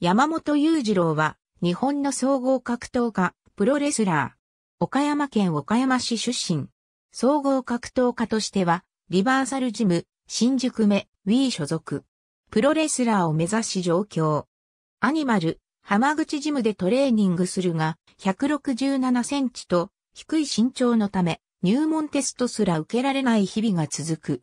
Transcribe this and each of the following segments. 山本裕次郎は、日本の総合格闘家、プロレスラー。岡山県岡山市出身。総合格闘家としては、リバーサルジム、新宿メ、WE所属。プロレスラーを目指し上京。アニマル、浜口ジムでトレーニングするが、167センチと低い身長のため、入門テストすら受けられない日々が続く。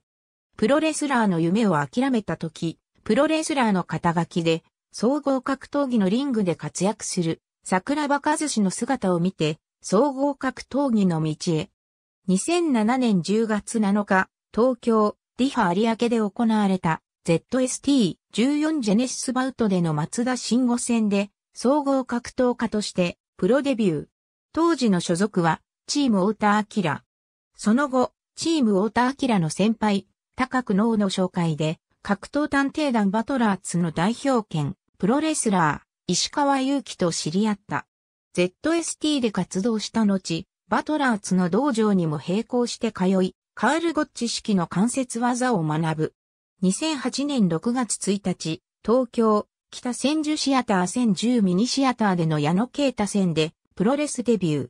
プロレスラーの夢を諦めた時、プロレスラーの肩書きで、総合格闘技のリングで活躍する、桜庭和志の姿を見て、総合格闘技の道へ。2007年10月7日、東京、リハ有明で行われた、ZST-14 ジェネシスバウトでの松田慎吾戦で、総合格闘家として、プロデビュー。当時の所属は、チーム太田明。その後、チーム太田明の先輩、高久能の紹介で、格闘探偵団バトラーズの代表権、プロレスラー、石川祐希と知り合った。ZST で活動した後、バトラーズの道場にも並行して通い、カールゴッチ式の関節技を学ぶ。2008年6月1日、東京、北千住シアター1010ミニシアターでの矢野啓太戦で、プロレスデビュー。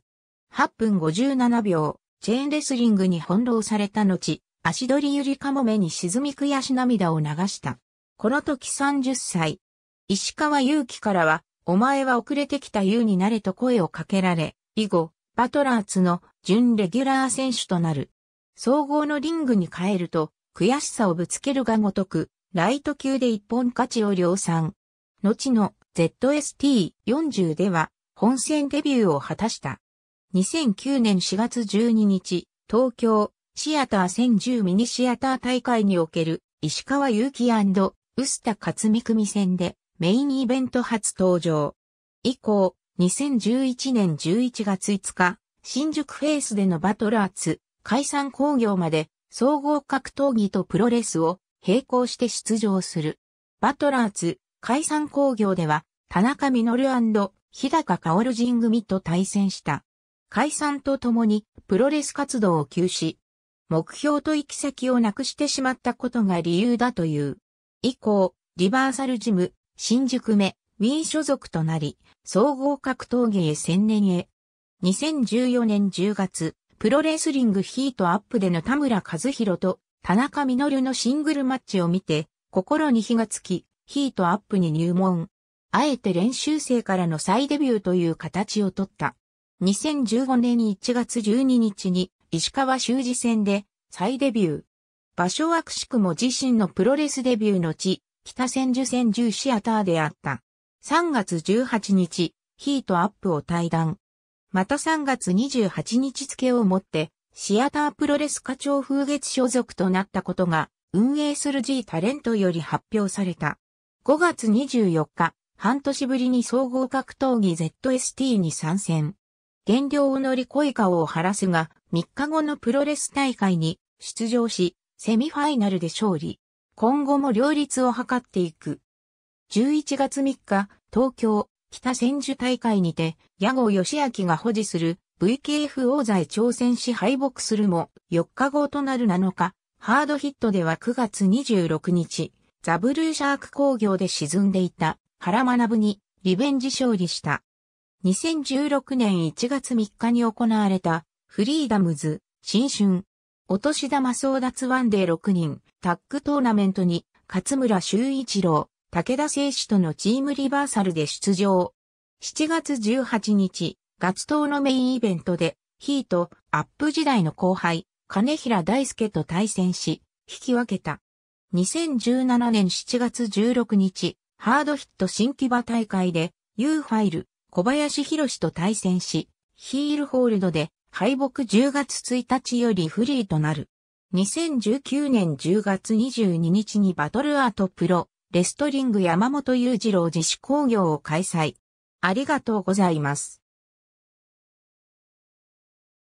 8分57秒、チェーンレスリングに翻弄された後、足取りゆりかもめに沈み悔し涙を流した。この時30歳。石川祐希からは、お前は遅れてきた優になれと声をかけられ、以後、バトラーズの準レギュラー選手となる。総合のリングに帰ると、悔しさをぶつけるがごとく、ライト級で一本勝ちを量産。後の ZST-40 では、本戦デビューを果たした。2009年4月12日、東京、シアター1010ミニシアター大会における石川祐希&臼田克己組戦でメインイベント初登場。以降、2011年11月5日、新宿フェイスでのバトラーズ解散興行まで総合格闘技とプロレスを並行して出場する。バトラーズ解散興行では田中稔&日高薫陣組と対戦した。解散とともにプロレス活動を休止。目標と行き先をなくしてしまったことが理由だという。以降、リバーサルジム、新宿メ、WE所属となり、総合格闘技へ専念へ。2014年10月、プロレスリングヒートアップでの田村和弘と田中稔のシングルマッチを見て、心に火がつき、ヒートアップに入門。あえて練習生からの再デビューという形をとった。2015年1月12日に、石川修司戦で再デビュー。場所はくしくも自身のプロレスデビューの地、北千住1010シアターであった。3月18日、ヒートアップを退団。また3月28日付をもって、シアタープロレス課長風月所属となったことが、運営する G タレントより発表された。5月24日、半年ぶりに総合格闘技 ZST に参戦。減量を乗り越え顔を晴らすが、3日後のプロレス大会に出場し、セミファイナルで勝利。今後も両立を図っていく。11月3日、東京、北千住大会にて、矢後義明が保持する VKF 王座へ挑戦し敗北するも、4日後となる7日、ハードヒットでは9月26日、ザ・ブルーシャーク興行で沈んでいた原学にリベンジ勝利した。2016年1月3日に行われたフリーダムズ新春お年玉争奪ワンデー6人タッグトーナメントに勝村修一郎、武田誠志とのチームリバーサルで出場。7月18日、月頭のメインイベントでヒートアップ時代の後輩金平大輔と対戦し、引き分けた。2017年7月16日、ハードヒット新木場大会で U ファイル小林博と対戦し、ヒールホールドで敗北10月1日よりフリーとなる。2019年10月22日にバトルアートプロレストリング山本裕次郎自主興行を開催。ありがとうございます。